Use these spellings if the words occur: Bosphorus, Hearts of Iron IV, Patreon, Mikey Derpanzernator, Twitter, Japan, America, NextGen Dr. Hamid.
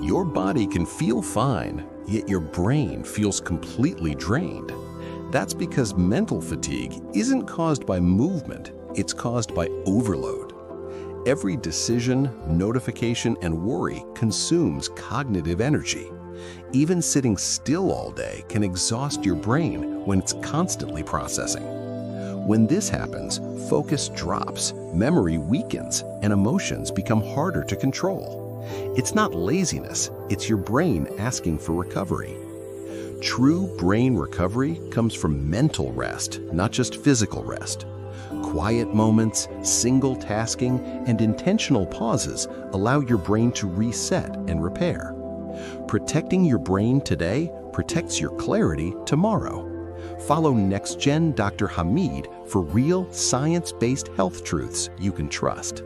Your body can feel fine, yet your brain feels completely drained. That's because mental fatigue isn't caused by movement, it's caused by overload. Every decision, notification, and worry consumes cognitive energy. Even sitting still all day can exhaust your brain when it's constantly processing. When this happens, focus drops, memory weakens, and emotions become harder to control. It's not laziness, it's your brain asking for recovery. True brain recovery comes from mental rest, not just physical rest. Quiet moments, single tasking, and intentional pauses allow your brain to reset and repair. Protecting your brain today protects your clarity tomorrow. Follow NextGen Dr. Hamid for real science-based health truths you can trust.